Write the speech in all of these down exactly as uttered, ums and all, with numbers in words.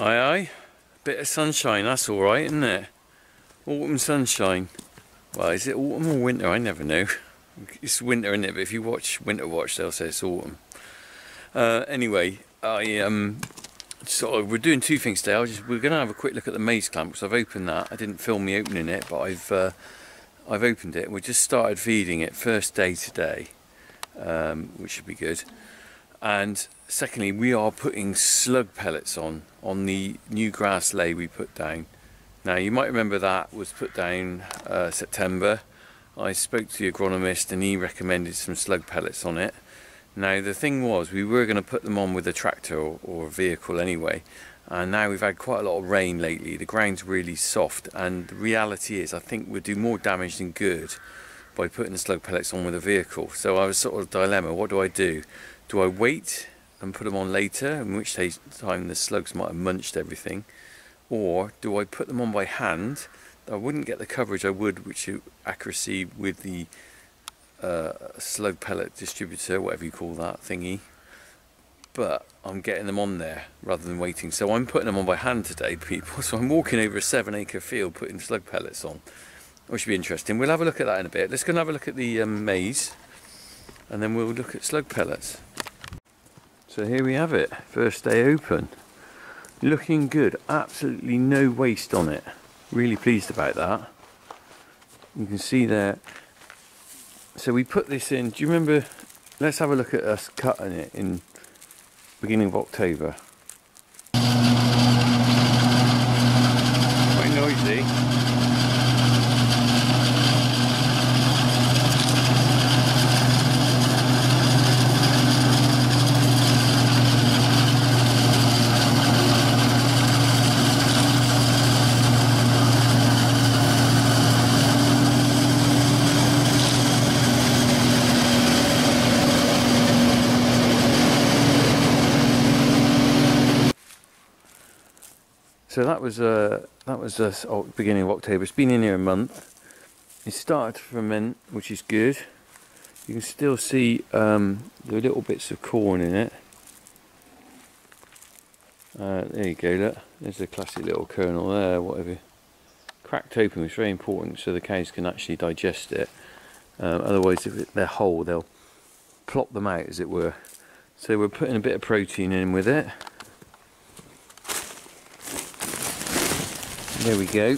Aye aye, bit of sunshine, that's alright, isn't it? Autumn sunshine. Well, is it autumn or winter? I never know. It's winter, isn't it? But if you watch Winter Watch, they'll say it's autumn. Uh, anyway, I um, sort of, we're doing two things today. I was just, we're going to have a quick look at the maze clamp, because I've opened that. I didn't film me opening it, but I've uh, I've opened it. We just started feeding it first day today, um, which should be good. And secondly, we are putting slug pellets on on the new grass lay we put down. Now, you might remember that was put down uh, September. I spoke to the agronomist and he recommended some slug pellets on it. Now, the thing was, we were going to put them on with a tractor or, or a vehicle anyway, and now we've had quite a lot of rain lately. The ground's really soft, and the reality is I think we'll do more damage than good by putting the slug pellets on with a vehicle. So I was sort of dilemma, what do I do? Do I wait and put them on later, in which time the slugs might have munched everything? Or do I put them on by hand? I wouldn't get the coverage I would, which is accuracy with the uh, slug pellet distributor, whatever you call that thingy. But I'm getting them on there rather than waiting. So I'm putting them on by hand today, people. So I'm walking over a seven acre field putting slug pellets on, which should be interesting. We'll have a look at that in a bit. Let's go and have a look at the um, maize, and then we'll look at slug pellets. So here we have it, first day open. Looking good, absolutely no waste on it. Really pleased about that. You can see there. So we put this in, do you remember, let's have a look at us cutting it in beginning of October. Quite noisy. So that was uh, that was uh, beginning of October. It's been in here a month. It started to ferment, which is good. You can still see um, the little bits of corn in it. Uh, there you go, look. There's the classic little kernel there, whatever. Cracked open, which is very important so the cows can actually digest it. Um, otherwise, if they're whole, they'll plop them out, as it were. So we're putting a bit of protein in with it. There we go.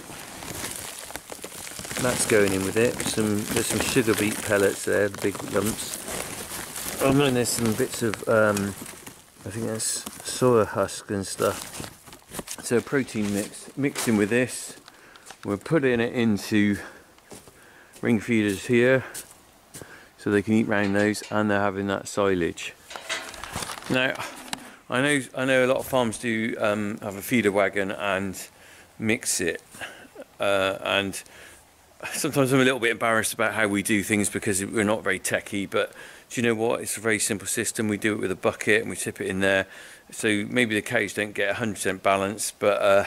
That's going in with it. Some, there's some sugar beet pellets there, the big lumps. And then there's some bits of, um, I think that's soya husk and stuff. So a protein mix. Mixing with this, we're putting it into ring feeders here, so they can eat round those, and they're having that silage. Now, I know, I know a lot of farms do um, have a feeder wagon and mix it, uh, and sometimes I'm a little bit embarrassed about how we do things because we're not very techy, but do you know what, it's a very simple system. We do it with a bucket and we tip it in there, so maybe the cows don't get one hundred percent balance, but uh,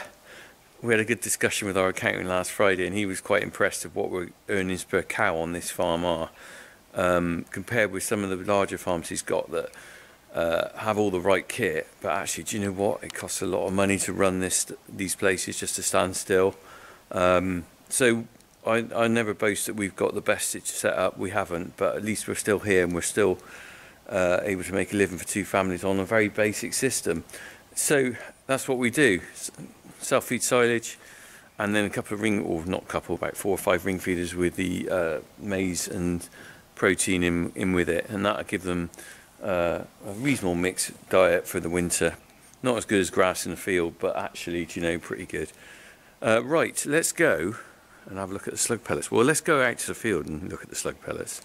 we had a good discussion with our accountant last Friday and he was quite impressed with what we're earnings per cow on this farm are, um, compared with some of the larger farms he's got that Uh, have all the right kit, but actually, do you know what? It costs a lot of money to run this these places just to stand still. Um, so I, I never boast that we've got the best set up. We haven't, but at least we're still here and we're still uh, able to make a living for two families on a very basic system. So that's what we do: self-feed silage, and then a couple of ring, or not couple, about four or five ring feeders with the uh, maize and protein in in with it, and that'll give them Uh, a reasonable mixed diet for the winter. Not as good as grass in the field, but actually, do you know, pretty good. Uh, right, let's go and have a look at the slug pellets. Well, let's go out to the field and look at the slug pellets.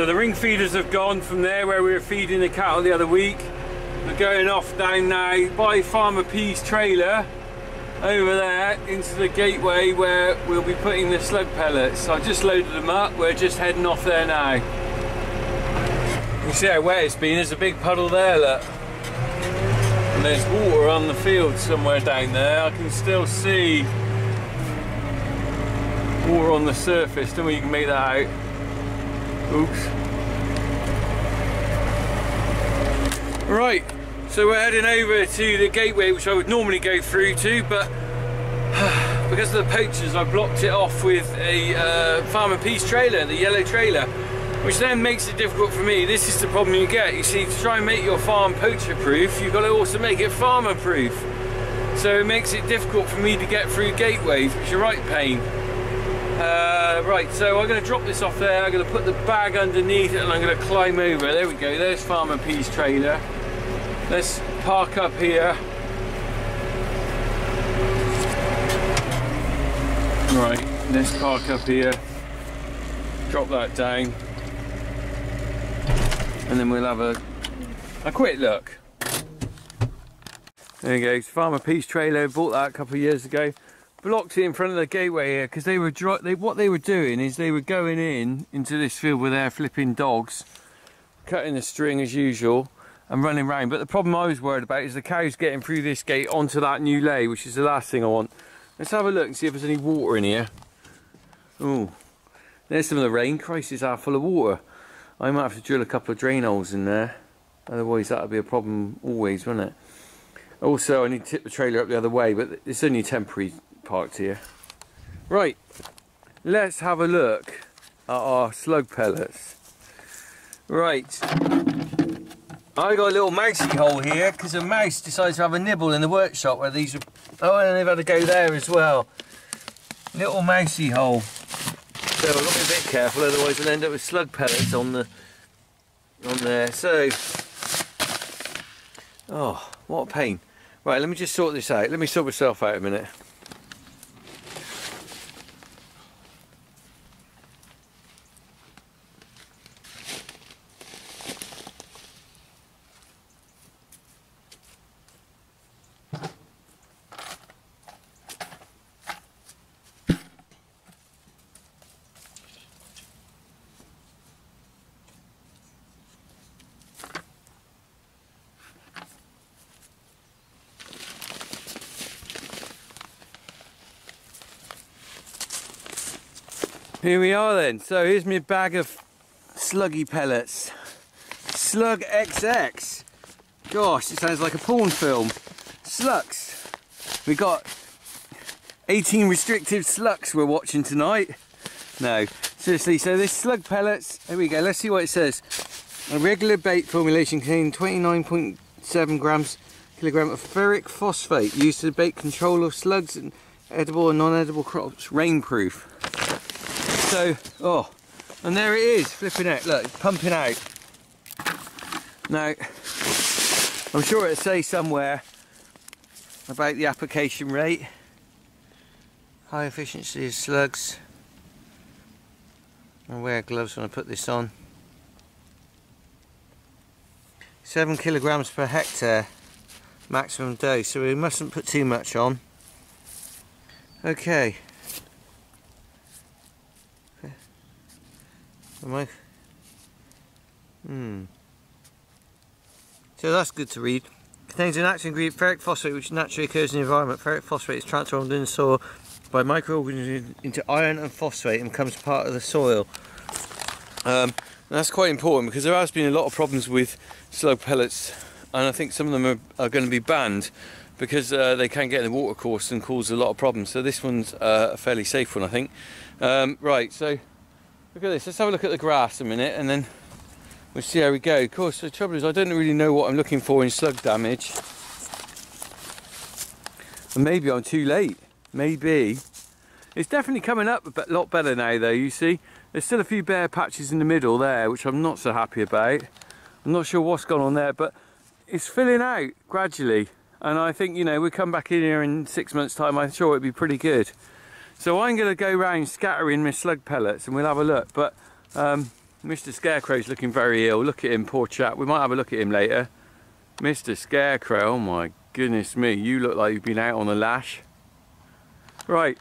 So the ring feeders have gone from there where we were feeding the cattle the other week. We're going off down now by Farmer P's trailer over there into the gateway where we'll be putting the slug pellets. So I just loaded them up, we're just heading off there now. You can see how wet it's been, there's a big puddle there, look. And there's water on the field somewhere down there, I can still see water on the surface, don't we? You can make that out. Oops. Right, so we're heading over to the gateway, which I would normally go through to, but because of the poachers I blocked it off with a uh, Farmer P's trailer, the yellow trailer, which then makes it difficult for me. This is the problem you get, you see, to try and make your farm poacher proof, you've got to also make it farmer proof, so it makes it difficult for me to get through gateways, which is a right pain. Uh, right, so I'm going to drop this off there, I'm going to put the bag underneath it and I'm going to climb over. There we go, there's Farmer P's trailer. Let's park up here. Right, let's park up here. Drop that down. And then we'll have a, a quick look. There you go, Farmer P's trailer, bought that a couple of years ago. Blocked it in front of the gateway here because they were dry, they, what they were doing is they were going in into this field with their flipping dogs, cutting the string as usual and running around. But the problem I was worried about is the cows getting through this gate onto that new lay, which is the last thing I want. Let's have a look and see if there's any water in here. Oh, there's some of the rain. Christ, it's half full of water. I might have to drill a couple of drain holes in there, otherwise that would be a problem always, wouldn't it? Also, I need to tip the trailer up the other way, but it's only temporary. Parked here. Right, let's have a look at our slug pellets. Right, I got a little mousey hole here because a mouse decided to have a nibble in the workshop where these are. Oh, and they've had to go there as well. Little mousey hole. So I've got to be a bit careful, otherwise I'll end up with slug pellets on the on there. So, oh, what a pain. Right, let me just sort this out. Let me sort myself out a minute. Here we are then, so here's my bag of sluggy pellets. Slug X X. Gosh, it sounds like a porn film. Sluxx. We got eighteen restrictive Sluxx we're watching tonight. No, seriously, so this slug pellets, there we go, let's see what it says. A regular bait formulation containing twenty-nine point seven grams kilogram of ferric phosphate used to bait control of slugs and edible and non-edible crops, rainproof. So, oh, and there it is, flipping out, look, it's pumping out. Now, I'm sure it'll say somewhere about the application rate. High efficiency of slugs. I'll wear gloves when I put this on. Seven kilograms per hectare, maximum dose, so we mustn't put too much on. Okay. Am I? Hmm. So that's good to read. Contains an active ingredient, ferric phosphate, which naturally occurs in the environment. Ferric phosphate is transformed in the soil by microorganisms into iron and phosphate and becomes part of the soil. Um, that's quite important because there has been a lot of problems with slug pellets, and I think some of them are, are going to be banned because uh, they can get in the water course and cause a lot of problems. So this one's uh, a fairly safe one, I think. Um, right, so. Look at this, let's have a look at the grass a minute and then we'll see how we go. Of course, the trouble is I don't really know what I'm looking for in slug damage. And maybe I'm too late, maybe. It's definitely coming up a lot better now though, you see. There's still a few bare patches in the middle there, which I'm not so happy about. I'm not sure what's gone on there, but it's filling out gradually. And I think, you know, we'll come back in here in six months' time, I'm sure it'll be pretty good. So I'm going to go round scattering my slug pellets and we'll have a look, but um, Mister Scarecrow's looking very ill. Look at him, poor chap. We might have a look at him later. Mister Scarecrow, oh my goodness me, you look like you've been out on the lash. Right.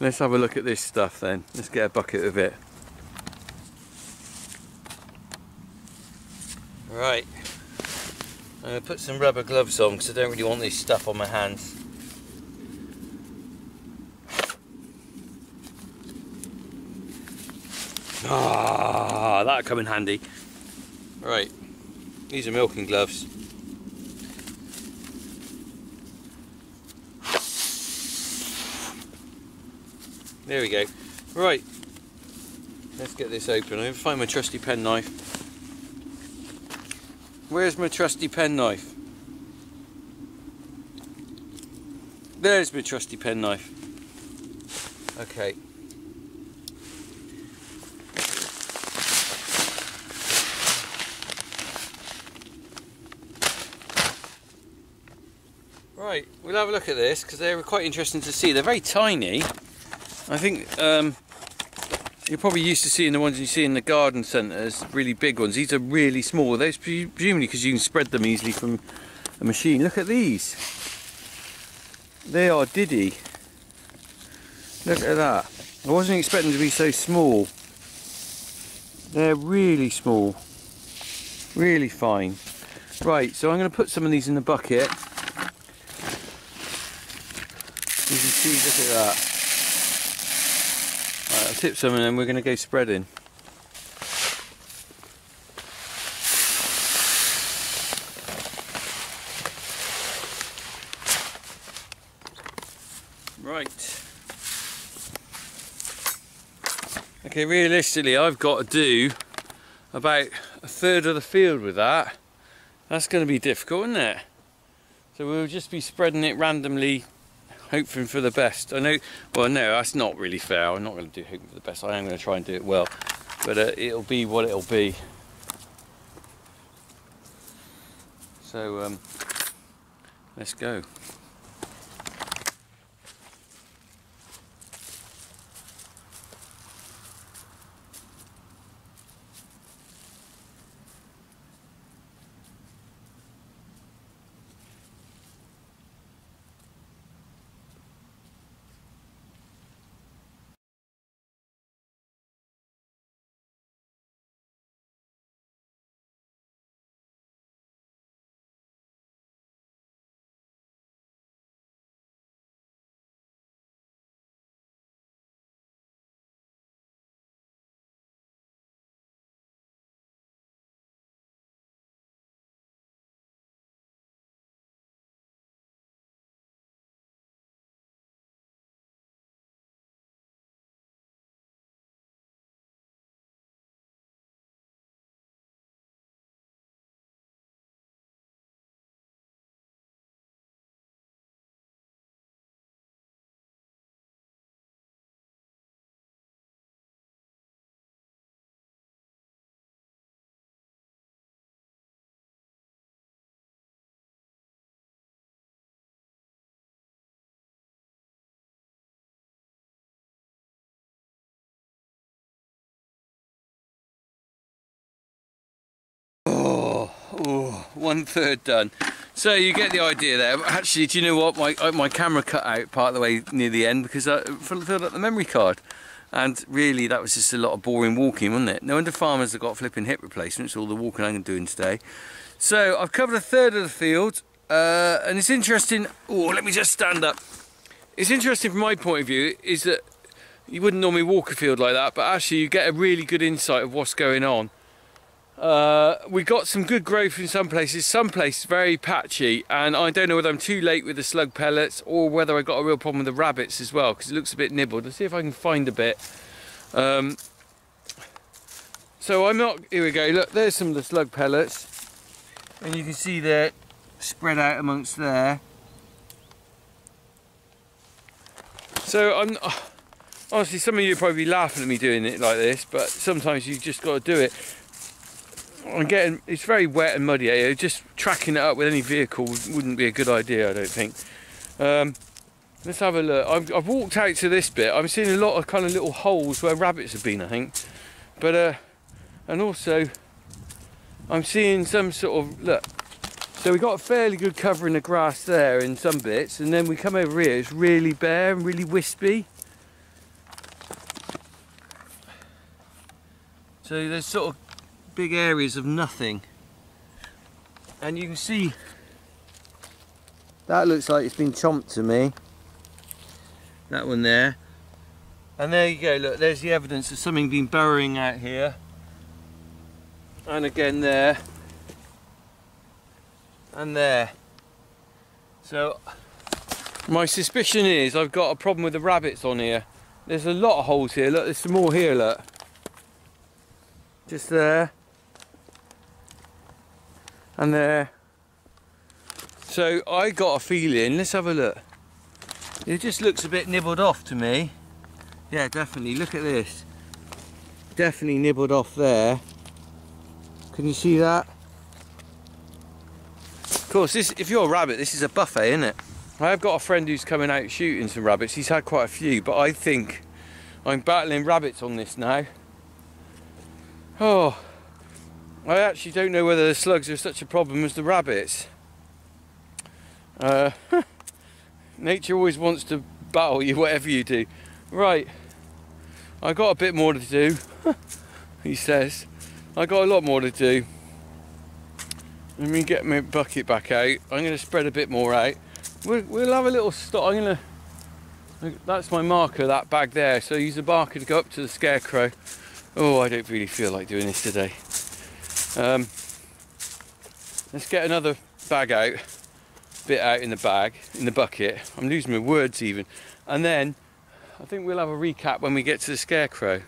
Let's have a look at this stuff then. Let's get a bucket of it. Right. I'm going to put some rubber gloves on because I don't really want this stuff on my hands. Ah, that'll come in handy. Right, these are milking gloves. There we go. Right, let's get this open. I'm going to find my trusty pen knife. Where's my trusty pen knife? There's my trusty pen knife. Okay. Right, we'll have a look at this because they're quite interesting to see. They're very tiny. I think um, you're probably used to seeing the ones you see in the garden centres, really big ones. These are really small. They're presumably because you can spread them easily from a machine. Look at these. They are diddy. Look at that. I wasn't expecting them to be so small. They're really small. Really fine. Right, so I'm going to put some of these in the bucket. You can see, look at that. I'll tip some and then we're going to go spreading. Right. Okay, realistically I've got to do about a third of the field with that. That's going to be difficult, isn't it? So we'll just be spreading it randomly, hoping for the best. I know, well no, that's not really fair. I'm not going to do hoping for the best. I am going to try and do it well. But uh, it'll be what it'll be. So, um, let's go. Oh, one third done. So you get the idea there. Actually, do you know what? My my camera cut out part of the way near the end because I filled up the memory card. And really, that was just a lot of boring walking, wasn't it? No wonder farmers have got flipping hip replacements, all the walking I'm doing today. So I've covered a third of the field. Uh, and it's interesting. Oh, let me just stand up. It's interesting from my point of view is that you wouldn't normally walk a field like that, but actually you get a really good insight of what's going on. Uh, we got some good growth in some places, some places very patchy, and I don't know whether I'm too late with the slug pellets or whether I got a real problem with the rabbits as well, because it looks a bit nibbled. Let's see if I can find a bit. Um, so I'm not, here we go, look, there's some of the slug pellets, and you can see they're spread out amongst there. So I'm, honestly, some of you are probably laughing at me doing it like this, but sometimes you've just got to do it. I'm getting, it's very wet and muddy here. Just tracking it up with any vehicle wouldn't be a good idea, I don't think. Um, Let's have a look. I've, I've walked out to this bit. I'm seeing a lot of kind of little holes where rabbits have been, I think. But, uh, and also, I'm seeing some sort of, look. So we got a fairly good cover in the grass there in some bits. And then we come over here, it's really bare and really wispy. So there's sort of big areas of nothing. And you can see, that looks like it's been chomped to me. That one there. And there you go, look, there's the evidence of something been burrowing out here. And again there. And there. So, my suspicion is I've got a problem with the rabbits on here. There's a lot of holes here, look, there's some more here, look. Just there. And there. So I got a feeling, let's have a look. It just looks a bit nibbled off to me. Yeah, definitely, look at this. Definitely nibbled off there. Can you see that? Of course, this, if you're a rabbit, this is a buffet, isn't it? I have got a friend who's coming out shooting some rabbits. He's had quite a few, but I think I'm battling rabbits on this now. Oh, I actually don't know whether the slugs are such a problem as the rabbits. Uh, nature always wants to battle you, whatever you do. Right, I got a bit more to do, he says. I got a lot more to do. Let me get my bucket back out. I'm going to spread a bit more out. We'll, we'll have a little stop. I'm going to. That's my marker, that bag there. So use the marker to go up to the scarecrow. Oh, I don't really feel like doing this today. Um, let's get another bag out. Bit out in the bag, in the bucket. I'm losing my words even. And then I think we'll have a recap when we get to the scarecrow.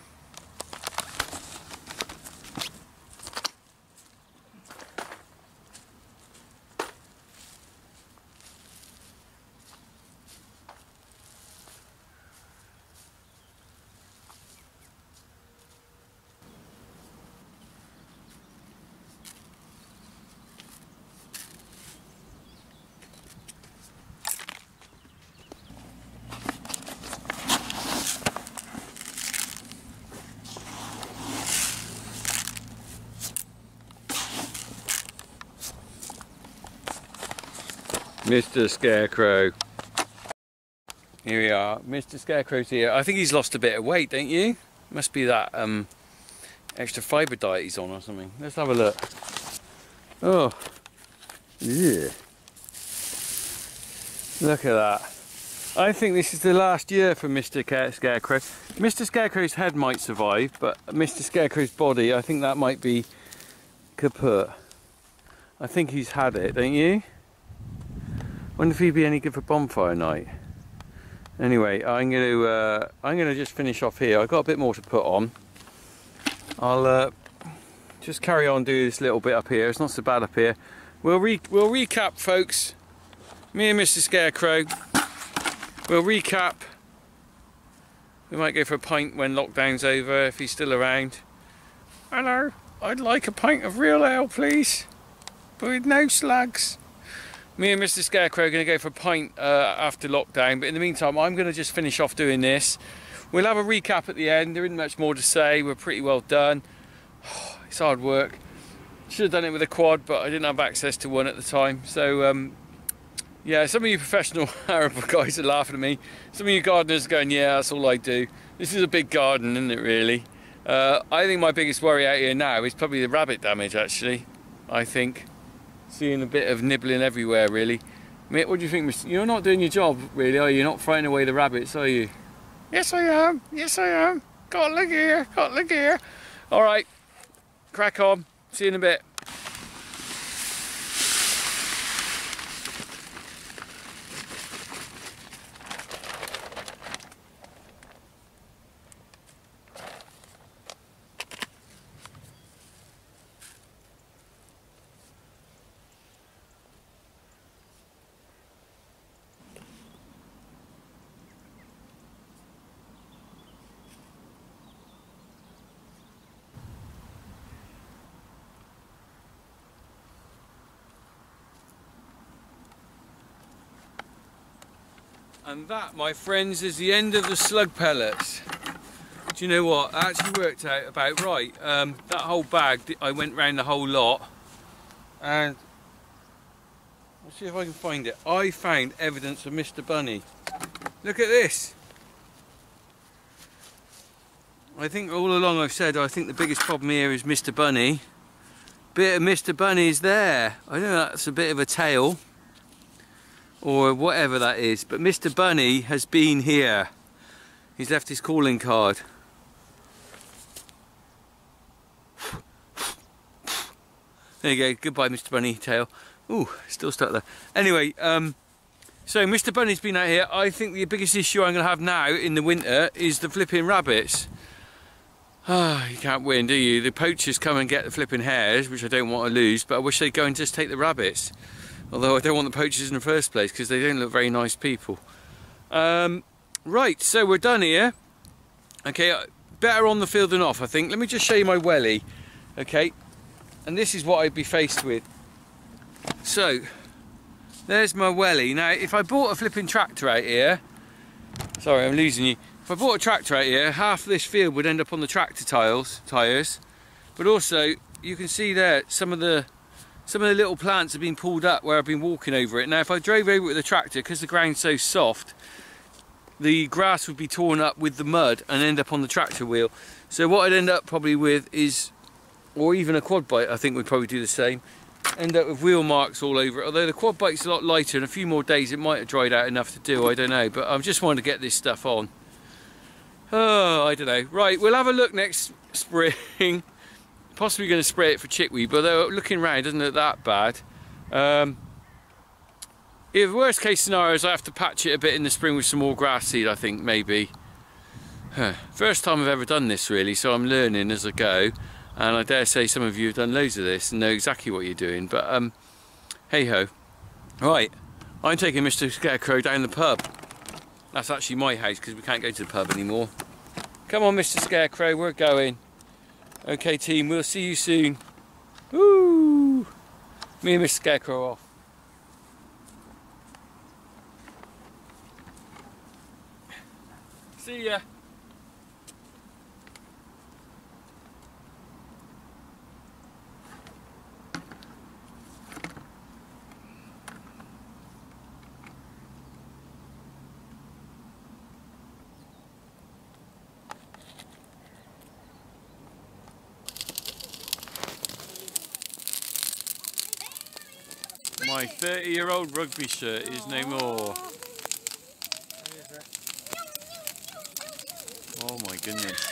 Mister Scarecrow. Here we are. Mister Scarecrow's here. I think he's lost a bit of weight, don't you? Must be that um, extra fibre diet he's on or something. Let's have a look. Oh. Yeah. Look at that. I think this is the last year for Mister Scarecrow. Mister Scarecrow's head might survive, but Mister Scarecrow's body, I think that might be kaput. I think he's had it, don't you? Wonder if he'd be any good for bonfire night. Anyway, I'm going to uh, I'm going to just finish off here. I've got a bit more to put on. I'll uh, just carry on doing this little bit up here. It's not so bad up here. We'll re we'll recap, folks. Me and Mister Scarecrow. We'll recap. We might go for a pint when lockdown's over if he's still around. Hello, I'd like a pint of real ale, please, but with no slugs. Me and Mister Scarecrow are going to go for a pint uh, after lockdown, but in the meantime I'm going to just finish off doing this. We'll have a recap at the end. There isn't much more to say. We're pretty well done. Oh, it's hard work. Should have done it with a quad, but I didn't have access to one at the time. So um, yeah, some of you professional Arab guys are laughing at me. Some of you gardeners are going, yeah, that's all I do. This is a big garden, isn't it, really? Uh, I think my biggest worry out here now is probably the rabbit damage, actually, I think. Seeing a bit of nibbling everywhere, really. Mick, what do you think? You're not doing your job, really, are you? You're not throwing away the rabbits, are you? Yes, I am. Yes, I am. Got a look here. Got a look here. All right. Crack on. See you in a bit. And that, my friends, is the end of the slug pellets. Do you know what? That actually worked out about right. Um, that whole bag, I went round the whole lot, and let's see if I can find it. I found evidence of Mister Bunny. Look at this. I think all along I've said I think the biggest problem here is Mister Bunny. Bit of Mister Bunny's there. I know that's a bit of a tail, or whatever that is, but Mister Bunny has been here. He's left his calling card. There you go, goodbye Mister Bunny tail. Ooh, still stuck there. Anyway, um, so Mister Bunny's been out here. I think the biggest issue I'm gonna have now in the winter is the flipping rabbits. Ah, oh, you can't win, do you? The poachers come and get the flipping hares, which I don't want to lose, but I wish they'd go and just take the rabbits. Although I don't want the poachers in the first place because they don't look very nice people. Um, right, so we're done here. Okay, better on the field than off, I think. Let me just show you my welly. Okay, and this is what I'd be faced with. So, there's my welly. Now, if I bought a flipping tractor out here, sorry, I'm losing you. If I bought a tractor out here, half of this field would end up on the tractor tiles, tires. But also, you can see there some of the Some of the little plants have been pulled up where I've been walking over it. Now if I drove over with the tractor, because the ground's so soft, the grass would be torn up with the mud and end up on the tractor wheel. So what I'd end up probably with is, or even a quad bike I think would probably do the same, end up with wheel marks all over it. Although the quad bike's a lot lighter, in a few more days it might have dried out enough to do, I don't know. But I'm just wanting to get this stuff on. Oh, I don't know. Right, we'll have a look next spring. Possibly going to spray it for chickweed, but looking round, doesn't look that bad. Um, if worst case scenario is I have to patch it a bit in the spring with some more grass seed, I think, maybe. Huh. First time I've ever done this really, so I'm learning as I go, and I dare say some of you have done loads of this and know exactly what you're doing, but um, hey ho. Right, I'm taking Mister Scarecrow down the pub. That's actually my house because we can't go to the pub anymore. Come on Mister Scarecrow, we're going. Okay team, we'll see you soon. Woo! Me and Mister Scarecrow off. See ya. My thirty year old rugby shirt is no more. Oh my goodness.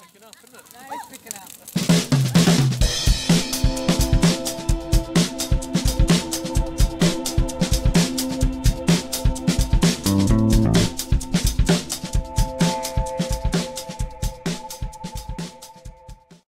Picking up, isn't it? It's picking up.